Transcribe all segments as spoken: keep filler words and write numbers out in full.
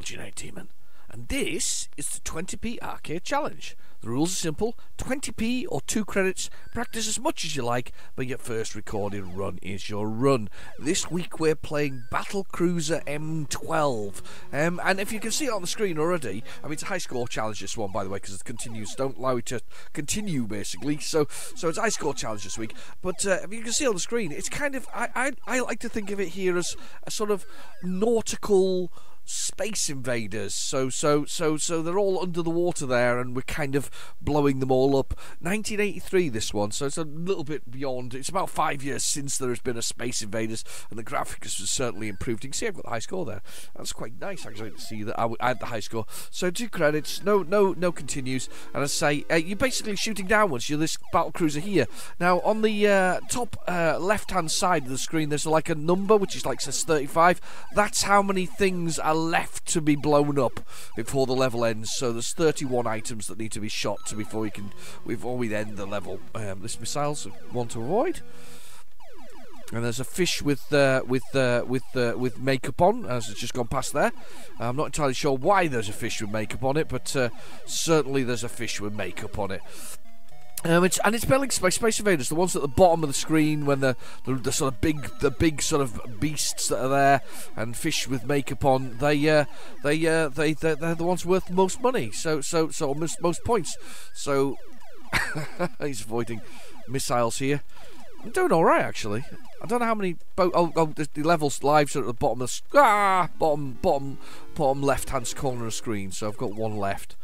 RealGenericDemon, and this is the twenty p arcade challenge. The rules are simple: twenty p or two credits, practice as much as you like, but your first recorded run is your run. This week we're playing Battle Cruiser M twelve, um, and if you can see it on the screen already, I mean, it's a high score challenge this one, by the way, because it continues, don't allow it to continue basically, so so it's a high score challenge this week, but uh, if you can see on the screen, it's kind of, I, I, I like to think of it here as a sort of nautical Space Invaders, so so so so they're all under the water there, and we're kind of blowing them all up. Nineteen eighty-three this one, so it's a little bit beyond. It's about five years since there has been a Space Invaders, and the graphics was certainly improved. You can see I've got the high score there. That's quite nice actually to see that I, I had the high score. So two credits, no no no continues, and I say uh, you're basically shooting downwards. You're this battle cruiser here. Now on the uh, top uh, left hand side of the screen, there's like a number which is like says thirty-five. That's how many things are left to be blown up before the level ends. So there's thirty-one items that need to be shot to before we can before we end the level. Um, this missile's one to avoid. And there's a fish with uh, with uh, with uh, with makeup on, as it's just gone past there. I'm not entirely sure why there's a fish with makeup on it, but uh, certainly there's a fish with makeup on it. Um, it's, and it's spelling Space, Space Invaders, the ones at the bottom of the screen when the, the the sort of big the big sort of beasts that are there and fish with makeup on. They uh, they uh, they they're, they're the ones worth most money. So so so most, most points. So he's avoiding missiles here. I'm doing all right actually. I don't know how many boat. Oh, oh, the, the levels live are at the bottom of the ah, bottom bottom bottom left hand corner of the screen. So I've got one left.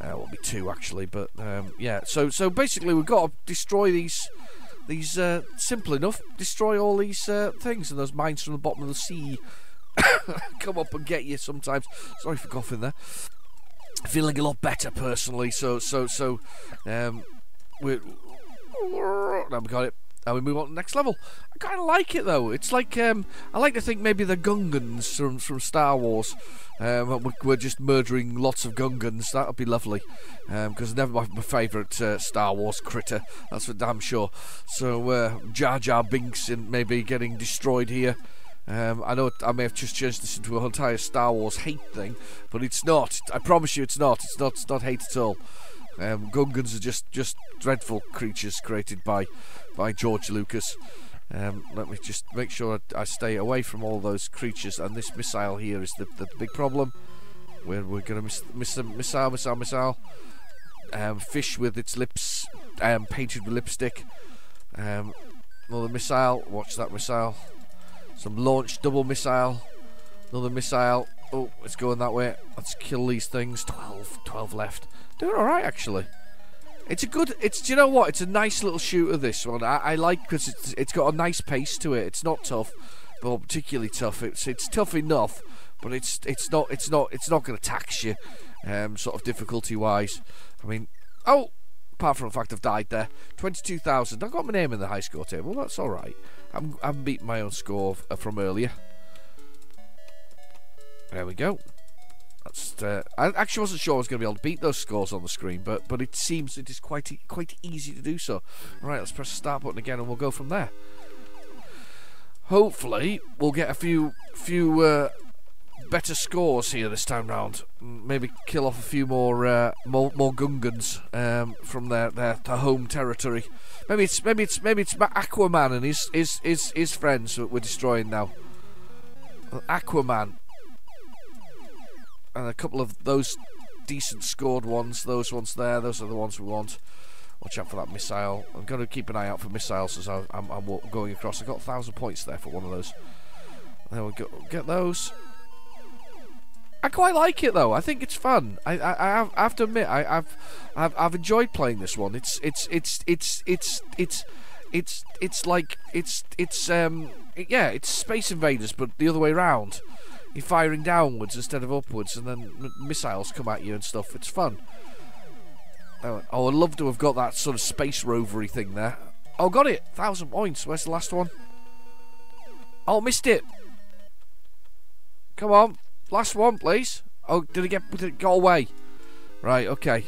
Uh, will be two actually, but um, yeah. So so basically, we've got to destroy these these uh, simple enough. Destroy all these uh, things, and those mines from the bottom of the sea come up and get you sometimes. Sorry for coughing there. Feeling a lot better personally. So so so um, we're now we got it. Now we move on to the next level. I kind of like it though. It's like um, I like to think maybe the Gungans from from Star Wars. Um, we're just murdering lots of Gungans. That would be lovely, because um, never my, my favourite uh, Star Wars critter. That's for damn sure. So uh, Jar Jar Binks in maybe getting destroyed here. Um, I know I may have just changed this into an entire Star Wars hate thing, but it's not. I promise you, it's not. It's not. It's not hate at all. Um, Gungans are just just dreadful creatures created by by George Lucas. Um, let me just make sure I, I stay away from all those creatures. And this missile here is the, the big problem. We're we're gonna miss miss a missile, missile, missile. Um, fish with its lips um, painted with lipstick. Um, another missile. Watch that missile. Some launch double missile. Another missile. Oh, it's going that way. Let's kill these things. Twelve, twelve left. Doing all right actually. It's a good. It's do you know what? It's a nice little shooter. This one I, I like because it's it's got a nice pace to it. It's not tough, but particularly tough. It's it's tough enough, but it's it's not it's not it's not going to tax you, um, sort of difficulty wise. I mean, oh, apart from the fact I've died there. Twenty-two thousand. I got my name in the high score table. That's all right. I'm I'm beating my own score from earlier. There we go. That's, uh, I actually wasn't sure I was going to be able to beat those scores on the screen, but but it seems it is quite e quite easy to do so. Right, let's press the start button again, and we'll go from there. Hopefully, we'll get a few few uh, better scores here this time round. Maybe kill off a few more uh, more, more Gungans um, from their, their their home territory. Maybe it's maybe it's maybe it's Aquaman and his his his, his friends that we're destroying now. Aquaman. And a couple of those decent scored ones, those ones there, those are the ones we want. Watch out for that missile. I'm going to keep an eye out for missiles as I, I'm, I'm going across. I got a thousand points there for one of those. There we go. Get those. I quite like it though. I think it's fun. I I, I, have, I have to admit, I, I've I've I've enjoyed playing this one. It's it's it's it's it's it's it's it's like it's it's um yeah, it's Space Invaders, but the other way around. You're firing downwards instead of upwards, and then m missiles come at you and stuff. It's fun. Oh, I'd love to have got that sort of space rovery thing there. Oh, got it! Thousand points. Where's the last one? Oh, missed it. Come on, last one, please. Oh, did it get? Did it go away? Right. Okay.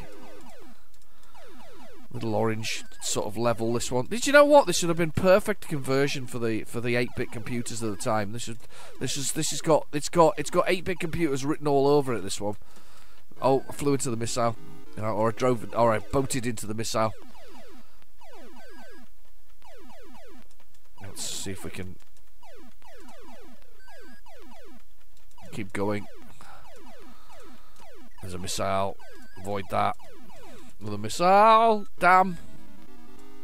Little orange sort of level, this one. Did you know what? This should have been perfect conversion for the for the eight bit computers of the time. This should this is this has got it's got it's got eight bit computers written all over it, this one. Oh, I flew into the missile. You know, or I drove or I boated into the missile. Let's see if we can keep going. There's a missile. Avoid that. Another missile. Damn.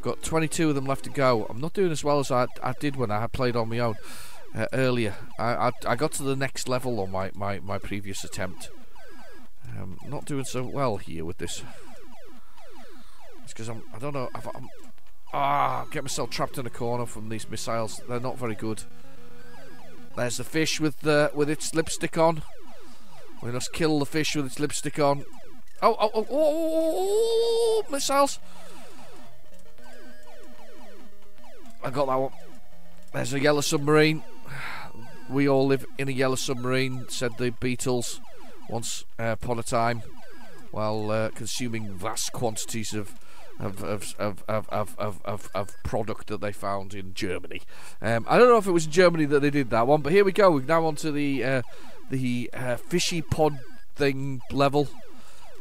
Got twenty-two of them left to go. I'm not doing as well as I, I did when I had played on my own uh, earlier. I, I I got to the next level on my, my, my previous attempt. Um, not doing so well here with this. It's because I'm... I don't know. I've, I'm... Ah, oh, get myself trapped in a corner from these missiles. They're not very good. There's the fish with the with its lipstick on. We must kill the fish with its lipstick on. Oh, oh, oh, oh, oh, missiles. I got that one. There's a yellow submarine. We all live in a yellow submarine, said the Beatles once upon a time, while uh, consuming vast quantities of of of, of, of, of, of, of of product that they found in Germany. Um, I don't know if it was in Germany that they did that one, but here we go. We're now onto the, uh, the uh, fishy pod thing level.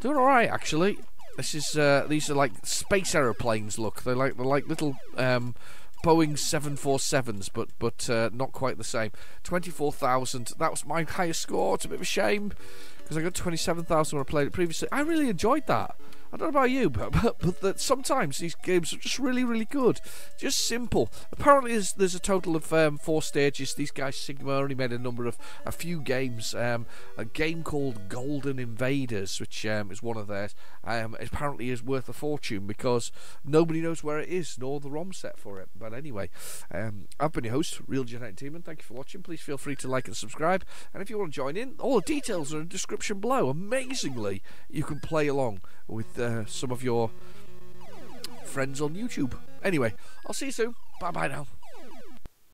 Doing all right, actually. This is uh, these are like space aeroplanes. Look, they're like they're like little um, Boeing seven forty-sevens, but but uh, not quite the same. Twenty-four thousand. That was my highest score. It's a bit of a shame because I got twenty-seven thousand when I played it previously. I really enjoyed that. I don't know about you, but but, but that sometimes these games are just really really good. Just simple. Apparently, there's, there's a total of um, four stages. These guys Sigma only made a number of a few games. Um, a game called Golden Invaders, which um, is one of theirs, um, apparently is worth a fortune because nobody knows where it is nor the ROM set for it. But anyway, um, I've been your host, RealGenericDemon. Thank you for watching. Please feel free to like and subscribe. And if you want to join in, all the details are in the description below. Amazingly, you can play along with. Uh, Uh, some of your friends on YouTube. Anyway, I'll see you soon. Bye bye now.